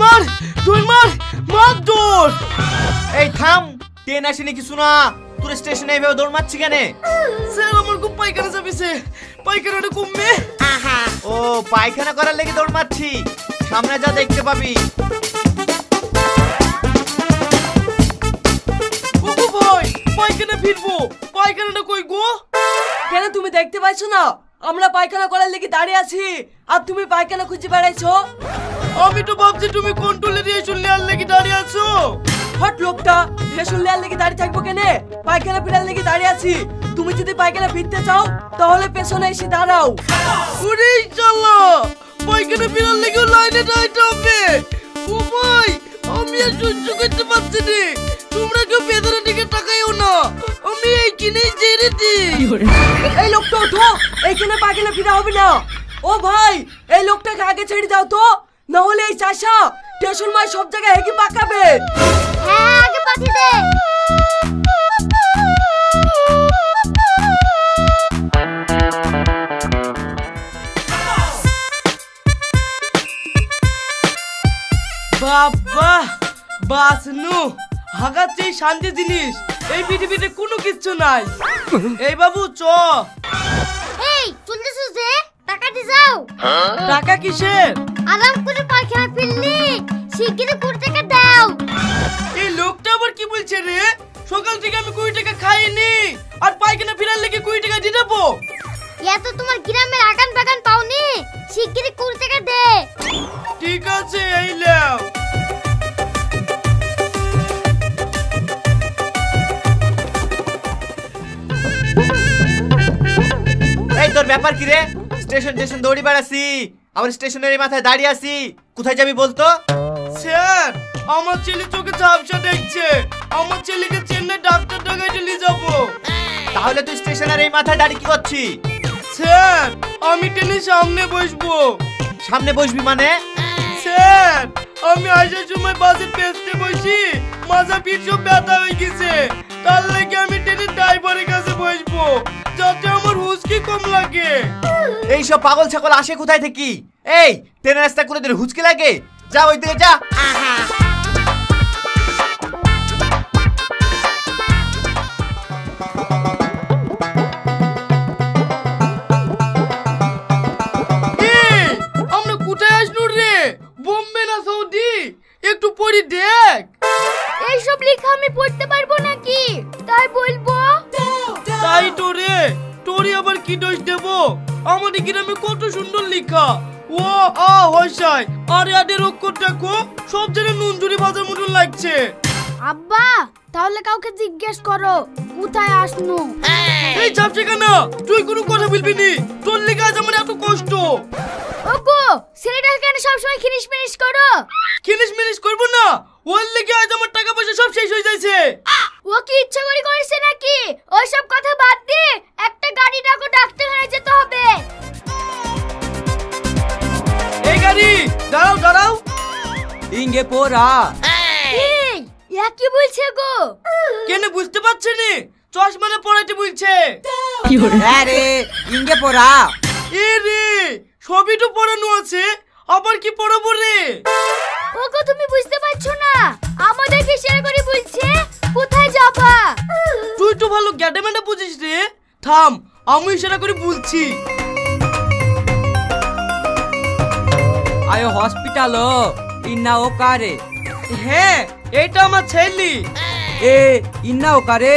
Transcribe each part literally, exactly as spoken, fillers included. Bunlar bunlar mağdur. Hey tam diye ne şimdi ki suna tur station'a eve dönmek çıkane. Sen amur kup paykana sabise paykana da kumme. Aha. Oh paykana karar leki dönmek çi. Samne ja dekte pabi. Kuku boy paykana firbo paykana da koy go. Kena tumi dekte paycho na. আমরা পায়খানা করার লাগি দাঁড়িয়ে আছি আর তুমি পায়খানা খুঁজে বেড়াইছো আমি তো ভাবছি তুমি কোন টুলে দিয়ে শুনলার লাগি দাঁড়িয়ে আছো হট লোকটা রে শুনলার লাগি দাঁড়িয়ে থাকবো কেন পায়খানা ফিরার লাগি দাঁড়িয়ে আছি তুমি যদি পায়খানা ফিরতে চাও তাহলে পেছনে এসে দাঁড়াও উড়ি চলো পায়খানা ফিরার লাগি লাইনে দাঁড়াইতে হবে ও ভাই আমি আর সহ্য করতে পারছি না তোমরা কেউ পেছনের দিকে তাকাইও না আমি এই কিনে জেরে দিই এই লোকটা ওঠো এখানে পায়খানা ফিরা হবে না ও ভাই এই লোকটাকে আগে ছেড়ে দাও তো না হলে এই চাষা টেনশন মাই সব জায়গায় হেকি পাকাবে হ্যাঁ আগে পাঠিয়ে দে বাবা বাসনু হাগাতে শান্তি জিনিস এই পৃথিবীতে কোনো কিছু নাই এই বাবু চ টাকা কিসের আরাম করে পায়খানা ফেললি শিগগিরই কুড়ি টাকা দাও এই লোকটা আবার কি বলছে রে সকাল থেকে আমি কুড়ি টাকা খাইনি আর পায়খানা ফেরার লাগি কুড়ি টাকা দিয়ে দেব ইয়া তো তোমার গ্রামের আগান বাগান পাওনি শিগগিরই কুড়ি টাকা দে ঠিক আছে এই নাও এই তোর ব্যাপার কি রে স্টেশন স্টেশন দৌড়ি বেড়াছি আমার স্টেশনের মাথায় দাঁড়িয়ে আছি কোথায় যাবি বলতো স্যার আমার ছেলে চোখে ঝাপসা দেখছে আমার ছেলেকে চেন্নাই ডাক্তার দেখাইতে নিয়ে যাব তাহলে তুই স্টেশনের এই মাথায় দাঁড়িয়ে কি করছিস স্যার আমি ট্রেনের সামনে বসবো সামনে বসবি মানে স্যার আমি আসার সময় বাসের পেছনে বসি মাথা পিঠ সব ব্যথা হয়ে গেছে তার লাগি আমি ট্রেনের ড্রাইভারের কাছে বসবো যাতে আমার হুঁশ কি কম লাগে এই সব পাগল ছাগল আসে কোথায় থেকে এই ট্রেনের রাস্তা করে দিলে হুঁচকি লাগে যা ওই দিকে যা আমরা কোথায় আসলু রে বোম্বে না সৌদি একটু পড়ি দেখ এইসব লেখা আমি পড়তে পারবো নাকি তাই বলবো তাই তো রে তোরে আবার কি দোষ দেব আমাদের গ্রামে কত সুন্দর লেখা ও আ হইছাই আরে আরে রক্ষর দেখো সব জেনে নুনজুরি বাজার মুটুন লাগছে আব্বা তাহলে কাউকে জিজ্ঞেস করো কোথায় আসনু এই চাপছে কেন তুই কোনো কথা বলবি নি তোর লেখা আজ আমার এত কষ্ট ওগো ছেলেটা কেন সব সময় খিনিশ মিনিশ করো খিনিশ মিনিশ করব না ওর লেখা আজ আমার টাকা পয়সা সব শেষ হয়ে যাচ্ছে ও কি ইচ্ছা করে করেছে নাকি ওই সব কথা বাদ দে একটা গাড়ি ডাকো ডাক্তারখানা যেতে হবে এই গাড়ি দাঁড়াও দাঁড়াও ইংগে পোরা এই ইয়া কি বলছে গো কেন বুঝতে পারছিস না চশমাটা পড়াইতে বলছে কি হলো আরে ইংগে পোরা এ রে সবই তো পড়ানো আছে আবার কি পড়াবো রে ওগো তুমি বুঝতে পারছো না আমাদেরকে শেয়ার করে বলছে কোথায় যাবা তুই তো ভালো গ্যাডেমেন্টা বুঝিস রে থাম আমি ইশারা করে বলছি আয় হসপিটাল ও ইন্না ও কারে হ্যাঁ এটা আমার ছেলে এ ইন্না ও কারে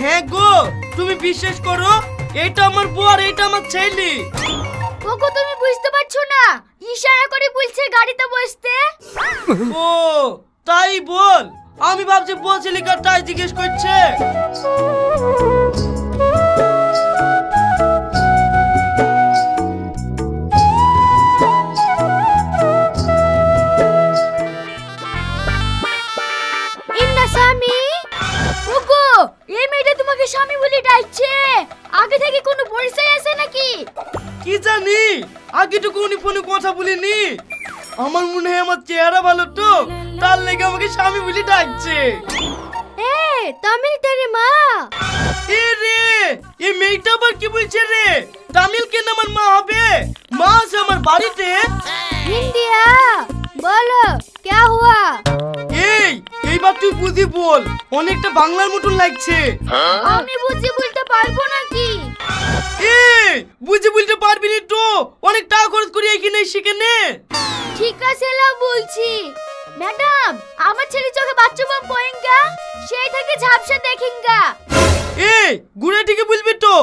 হ্যাঁ গো তুমি বিশ্বাস করো এটা আমার বউ আর এটা আমার ছেলে ওগো তুমি বুঝতে পারছো না ইশারা করে বলছে গাড়িতে বসতে ও তাই বল আমি ভাবছি বলছিলিকা তাই জিজ্ঞেস করছে ইন্না স্বামী ওগো এই মেয়েটা তোমাকে স্বামী বলে ডাকছে আগে থেকে কোনো পরিচয় আছে নাকি কি জানি আগে তো কোনো ফোনে কথা বলিনি আমার মনে হয় আমার চেহারা ভালো তো তার লেগে আমাকে স্বামী বলে ডাকছে এ তামিল তেরে মা এ রে এই মেয়েটা আবার কি বলছে রে তামিল কেন আমার মা হবে মা আছে আমার বাড়িতে ইন্ডিয়া বলো क्या हुआ? এই এইবার তুই বুঝি বল, অনেকটা বাংলার মতন লাগছে। আমি বুঝি বলতে পারবো নাকি? এই বুঝি বলতে পারবি না তো অনেক টাকা খরচ করে এখানে শিখে নে। ঠিক আছে লা বলছি। ম্যাডাম আমার ছেলে চোখে বাচ্চা বাপ পয়েঙ্গা সেই থেকে ঝাপসা দেখেঙ্গা। এই গুড়ে ঠিকই বলবি তো,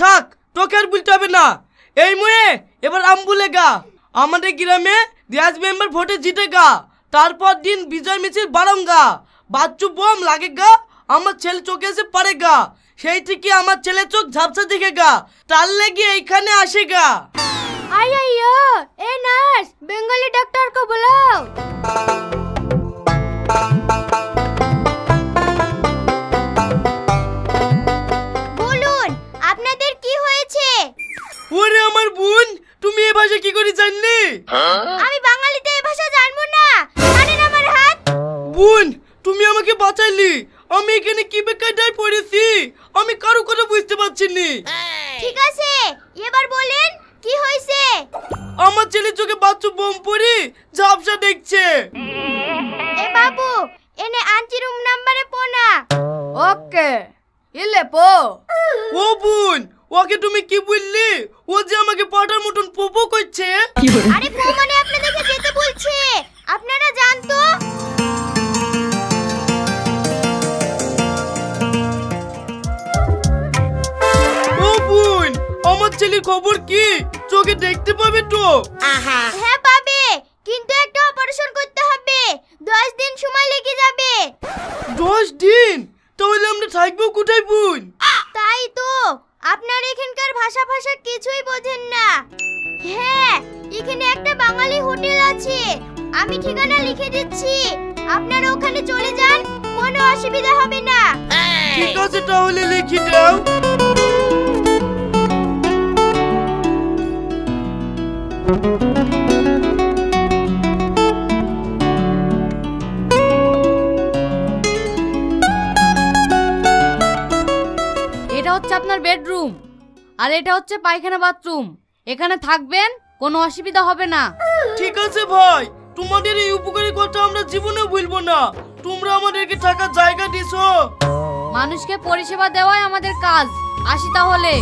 থাক তোকে আর বলতে হবে না। এই ময়ে এবার আম বলেগা আমাদের গ্রামে রাজ মেম্বার ভোটে জিতেগা, তারপর দিন বিজয় মিছিল বাড়াঙ্গা, বাচ্চু বোম লাগেগা, আমার ছেলে চোখে এসে পড়েগা, সেই থেকে আমার ছেলে চোখ ঝাপসা দেখেগা, তার লেগে এইখানে আসেগা। আই আইয়ো এ নার্স বেঙ্গলি ডাক্তারকে বলাও। বলুন আপনাদের কি হয়েছে? ওরে আমার বোন তুমি এই ভাষা কি করে জানলে? আমি বাঙালিতে এই ভাষা জানবো না। আরে আমার হাত। বোন তুমি আমাকে বাঁচালি, আমি এখানে কি বেকায়দায় পড়েছি, আমি কারো কথা বুঝতে পারছি না। ঠিক আছে এবার বলেন কি হয়েছে? আমার ছেলে চোখে বাচ্চু বোম পড়ি ঝাপসা দেখছে। এ বাবু এনে আনছি রুম নাম্বারে পোনা। ওকে ইলে পো। ও বোন ওকে তুমি কি বললি? ও যে আমাকে পাটার মতন পোপো করছে। আরে পো মানে আপনাদেরকে যেতে বলছে, আপনারা জানতো। ও বোন আমার ছেলের খবর কি? চোখে দেখতে পাবে তো? হ্যাঁ পাবে, কিন্তু একটা অপারেশন করতে হবে, দশ দিন সময় লেগে যাবে। দশ দিন? তাহলে আমরা থাকবো কোথায় বোন? তাই তো আপনার এখানকার ভাষা ভাষা কিছুই বোঝেন না। হ্যাঁ এখানে একটা বাঙালি হোটেল আছে, আমি ঠিকানা লিখে দিচ্ছি, আপনারা ওখানে চলে যান, কোনো অসুবিধা হবে না। ঠিক আছে তাহলে লিখে দাও। এটা হচ্ছে আপনার বেডরুম আর এটা হচ্ছে পায়খানা বাথরুম, এখানে থাকবেন, কোনো অসুবিধা হবে না। ঠিক আছে ভাই, তোমাদের এই উপকারের কথা আমরা জীবনে ভুলবো না, তোমরা আমাদেরকে থাকার জায়গা দিছো। মানুষকে পরিষেবা দেওয়াই আমাদের কাজ। আসি তাহলে।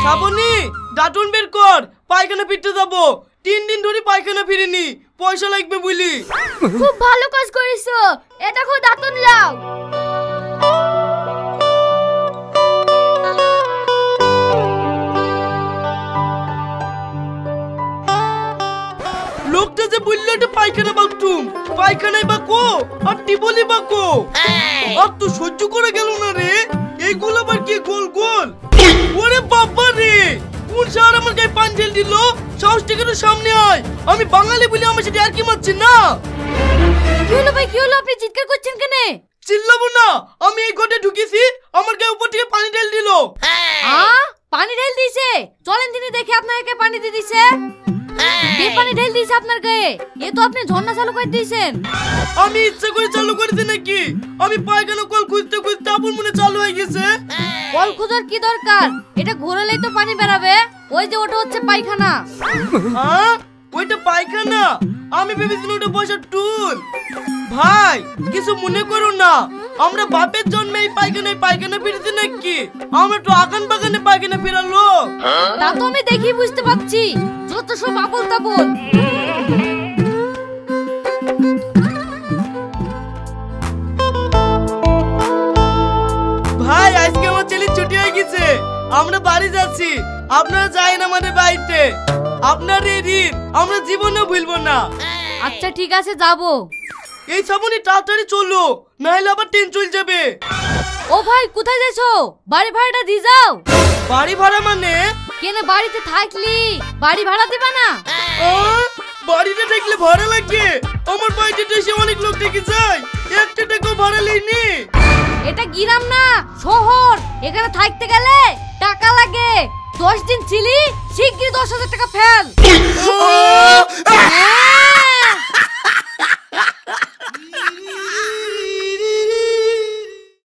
শ্রাবণী দাঁতুন বের কর, পায়খানা ফিরতে যাবো, তিন দিন ধরে পায়খানা ফিরিনি, পয়সা লাগবে বলি। খুব ভালো কাজ করেছো, এটা খুব দাঁতুন লাও। লোকটা যে বললো এটা পায়খানা বাথরুম, পায়খানায় বাকো আর টিবলি বাকো, আর তো সহ্য করে গেল না রে। এইগুলো আবার কি গোল গোল? ওরে বাবা রে, কোন শহর আমার গায়ে পান ঢেল দিল? সাহস থেকে তো সামনে আয়। আমি বাঙালি বলে আমার সাথে আর কি মারছি না। কি হলো ভাই, কি হলো? আপনি চিৎকার করছেন কেন? চিল্লাবো না, আমি এই ঘরে ঢুকেছি, আমার গায়ে উপর থেকে পানি ঢেল দিল। হ্যাঁ পানি ঢেল দিয়েছে? চলেন দিনে দেখি আপনার গায়ে পানি দিয়ে দিয়েছে। কে পানি ঢেল দিয়েছে আপনার গায়ে? এ তো আপনি ঝর্ণা চালু করে দিয়েছেন। আমি ইচ্ছে করে চালু করেছি নাকি? আমি পায়খানা কল খুঁজতে খুঁজতে আপন মনে চালু হয়ে গেছে। কল খোঁজার কি দরকার, এটা ঘোরালেই তো পানি বেরাবে। ওই যে ওটা হচ্ছে পায়খানা। হ্যাঁ ওইটা পায়খানা, আমি ভেবেছিলাম ওটা বসার টুল। ভাই কিছু মনে করো না, আমরা বাপের জন্মে এই পায়খানায় পায়খানা ফিরেছি নাকি? আমরা তো আগান বাগানে পায়খানা ফেরালো। তা তো আমি দেখি বুঝতে পারছি, যত সব আবল তাবল। ভাই আজকে আমার ছেলে ছুটি হয়ে গেছে, আমরা বাড়ি যাচ্ছি, আপনারা যাইন আমাদের বাড়িতে। আপনার এই ঋণ আমরা জীবনে ভুলবো না। আচ্ছা ঠিক আছে যাবো। এই সামনে তাড়াতাড়ি চলো, নাহলে আবার ট্রেন চলে যাবে। ও ভাই কোথায় যাচ্ছো? বাড়ি ভাড়াটা দিয়ে যাও। বাড়ি ভাড়া মানে? কেন বাড়িতে থাকলি বাড়ি ভাড়া দিবা না? ও বাড়িতে থাকলে ভাড়া লাগে, আমার বাড়িতে এসে অনেক লোক থেকে যায়, একটা টাকাও ভাড়া লইনি। এটা গ্রাম না শহর, এখানে থাকতে গেলে টাকা লাগে। দশ দিন ছিলি, শীঘ্রই দশ হাজার টাকা ফেল।